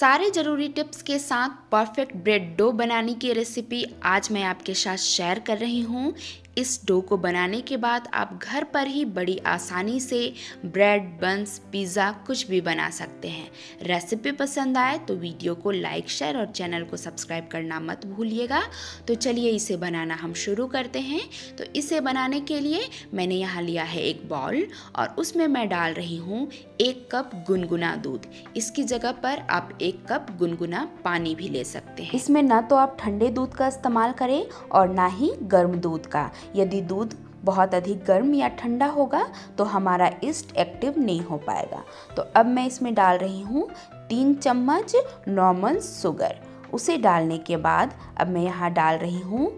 सारे जरूरी टिप्स के साथ परफेक्ट ब्रेड डो बनाने की रेसिपी आज मैं आपके साथ शेयर कर रही हूँ। इस डो को बनाने के बाद आप घर पर ही बड़ी आसानी से ब्रेड, बंस, पिज़्ज़ा कुछ भी बना सकते हैं। रेसिपी पसंद आए तो वीडियो को लाइक, शेयर और चैनल को सब्सक्राइब करना मत भूलिएगा। तो चलिए इसे बनाना हम शुरू करते हैं। तो इसे बनाने के लिए मैंने यहाँ लिया है एक बाउल और उसमें मैं डाल रही हूँ 1 कप गुनगुना दूध। इसकी जगह पर आप 1 कप गुनगुना पानी भी ले सकते हैं। इसमें ना तो आप ठंडे दूध का इस्तेमाल करें और ना ही गर्म दूध का। यदि दूध बहुत अधिक गर्म या ठंडा होगा तो हमारा यीस्ट एक्टिव नहीं हो पाएगा। तो अब मैं इसमें डाल रही हूँ 3 चम्मच नॉर्मल शुगर। उसे डालने के बाद अब मैं यहाँ डाल रही हूँ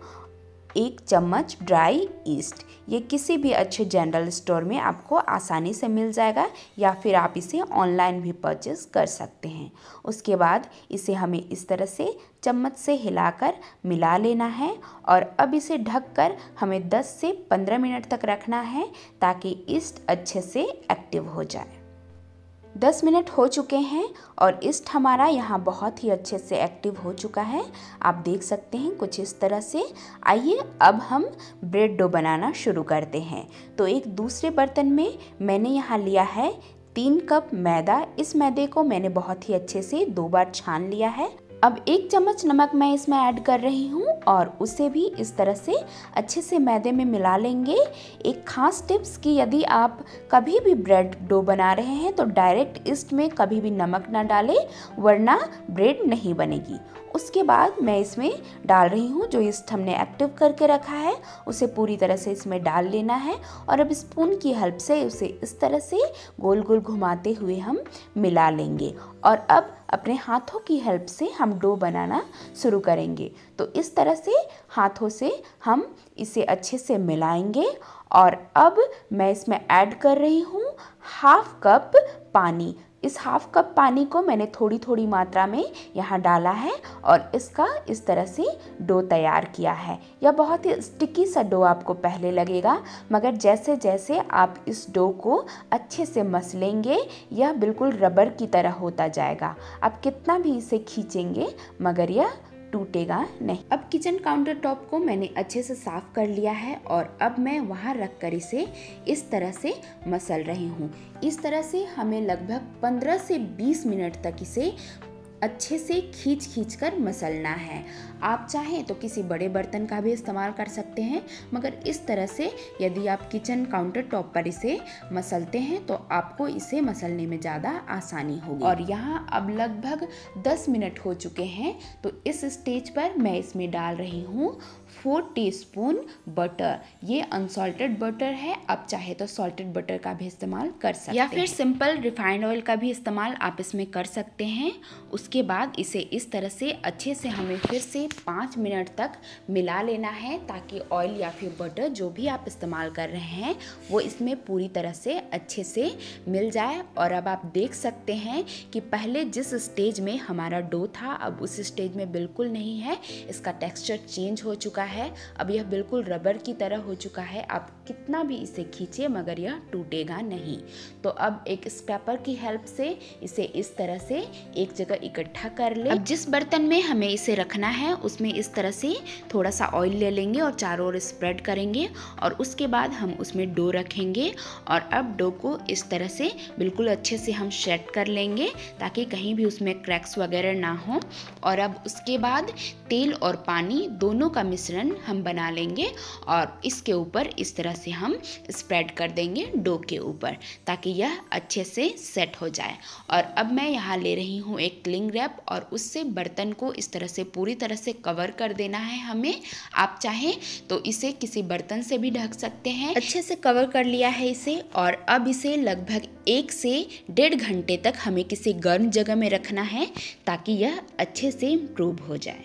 1 चम्मच ड्राई यीस्ट। ये किसी भी अच्छे जनरल स्टोर में आपको आसानी से मिल जाएगा या फिर आप इसे ऑनलाइन भी परचेस कर सकते हैं। उसके बाद इसे हमें इस तरह से चम्मच से हिलाकर मिला लेना है और अब इसे ढककर हमें 10 से 15 मिनट तक रखना है ताकि यीस्ट अच्छे से एक्टिव हो जाए। 10 मिनट हो चुके हैं और यीस्ट हमारा यहाँ बहुत ही अच्छे से एक्टिव हो चुका है। आप देख सकते हैं कुछ इस तरह से। आइए अब हम ब्रेड डो बनाना शुरू करते हैं। तो एक दूसरे बर्तन में मैंने यहाँ लिया है 3 कप मैदा। इस मैदे को मैंने बहुत ही अच्छे से 2 बार छान लिया है। अब 1 चम्मच नमक मैं इसमें ऐड कर रही हूँ और उसे भी इस तरह से अच्छे से मैदे में मिला लेंगे। एक खास टिप्स कि यदि आप कभी भी ब्रेड डो बना रहे हैं तो डायरेक्ट यीस्ट में कभी भी नमक ना डालें, वरना ब्रेड नहीं बनेगी। उसके बाद मैं इसमें डाल रही हूँ जो यीस्ट हमने एक्टिव करके रखा है, उसे पूरी तरह से इसमें डाल लेना है और अब स्पून की हेल्प से उसे इस तरह से गोल गोल घुमाते हुए हम मिला लेंगे और अब अपने हाथों की हेल्प से हम डो बनाना शुरू करेंगे। तो इस तरह से हाथों से हम इसे अच्छे से मिलाएंगे और अब मैं इसमें ऐड कर रही हूँ 1/2 कप पानी। इस 1/2 कप पानी को मैंने थोड़ी थोड़ी मात्रा में यहाँ डाला है और इसका इस तरह से डो तैयार किया है। यह बहुत ही स्टिकी सा डो आपको पहले लगेगा, मगर जैसे जैसे आप इस डो को अच्छे से मसलेंगे यह बिल्कुल रबर की तरह होता जाएगा। आप कितना भी इसे खींचेंगे मगर यह टूटेगा नहीं। अब किचन काउंटर टॉप को मैंने अच्छे से साफ कर लिया है और अब मैं वहाँ रख कर इसे इस तरह से मसल रही हूँ। इस तरह से हमें लगभग 15 से 20 मिनट तक इसे अच्छे से खींच कर मसलना है। आप चाहें तो किसी बड़े बर्तन का भी इस्तेमाल कर सकते हैं, मगर इस तरह से यदि आप किचन काउंटर टॉप पर इसे मसलते हैं तो आपको इसे मसलने में ज़्यादा आसानी होगी। और यहाँ अब लगभग 10 मिनट हो चुके हैं। तो इस स्टेज पर मैं इसमें डाल रही हूँ 4 टीस्पून बटर। ये अनसॉल्टेड बटर है, आप चाहे तो सॉल्टेड बटर का भी इस्तेमाल कर सकते हैं या फिर सिंपल रिफाइंड ऑयल का भी इस्तेमाल आप इसमें कर सकते हैं। उसके बाद इसे इस तरह से अच्छे से हमें फिर से 5 मिनट तक मिला लेना है ताकि ऑयल या फिर बटर जो भी आप इस्तेमाल कर रहे हैं वो इसमें पूरी तरह से अच्छे से मिल जाए। और अब आप देख सकते हैं कि पहले जिस स्टेज में हमारा डो था अब उस स्टेज में बिल्कुल नहीं है। इसका टेक्सचर चेंज हो चुका है। अब यह बिल्कुल रबर की तरह हो चुका है। आप कितना भी इसे खींचे मगर यह टूटेगा नहीं। तो अब एक स्क्रैपर की हेल्प से इसे इस तरह से एक जगह इकट्ठा कर ले। अब जिस बर्तन में हमें इसे रखना है उसमें इस तरह से थोड़ा सा ऑयल ले लेंगे और चारों ओर स्प्रेड करेंगे और उसके बाद हम उसमें डो रखेंगे और अब डो को इस तरह से बिल्कुल अच्छे से हम सेट कर लेंगे ताकि कहीं भी उसमें क्रैक्स वगैरह ना हो। और अब उसके बाद तेल और पानी दोनों का मिश्रण हम बना लेंगे और इसके ऊपर इस तरह से हम स्प्रेड कर देंगे डो के ऊपर ताकि यह अच्छे से सेट हो जाए। और अब मैं यहाँ ले रही हूँ एक क्लिंग रैप और उससे बर्तन को इस तरह से पूरी तरह से कवर कर देना है हमें। आप चाहें तो इसे किसी बर्तन से भी ढक सकते हैं। अच्छे से कवर कर लिया है इसे और अब इसे लगभग 1 से 1.5 घंटे तक हमें किसी गर्म जगह में रखना है ताकि यह अच्छे से इम्प्रूव हो जाए।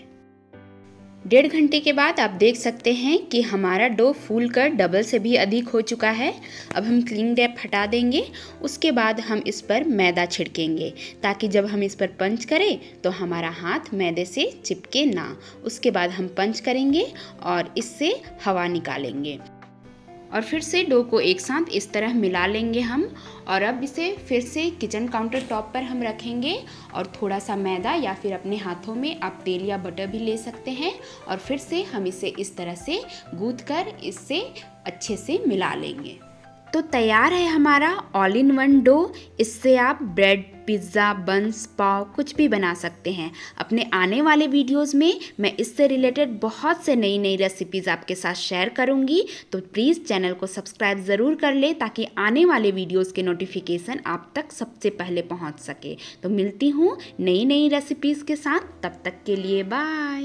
1.5 घंटे के बाद आप देख सकते हैं कि हमारा डो फूल कर डबल से भी अधिक हो चुका है। अब हम क्लिंग रैप हटा देंगे। उसके बाद हम इस पर मैदा छिड़केंगे ताकि जब हम इस पर पंच करें तो हमारा हाथ मैदे से चिपके ना। उसके बाद हम पंच करेंगे और इससे हवा निकालेंगे। और फिर से डो को एक साथ इस तरह मिला लेंगे हम। और अब इसे फिर से किचन काउंटर टॉप पर हम रखेंगे और थोड़ा सा मैदा या फिर अपने हाथों में आप तेल या बटर भी ले सकते हैं और फिर से हम इसे इस तरह से गूंथकर इससे अच्छे से मिला लेंगे। तो तैयार है हमारा ऑल इन वन डो। इससे आप ब्रेड, पिज़्ज़ा, बंस, पाव कुछ भी बना सकते हैं। अपने आने वाले वीडियोस में मैं इससे रिलेटेड बहुत से नई नई रेसिपीज़ आपके साथ शेयर करूंगी, तो प्लीज़ चैनल को सब्सक्राइब ज़रूर कर लें ताकि आने वाले वीडियोस के नोटिफिकेशन आप तक सबसे पहले पहुंच सके। तो मिलती हूँ नई नई रेसिपीज़ के साथ, तब तक के लिए बाय।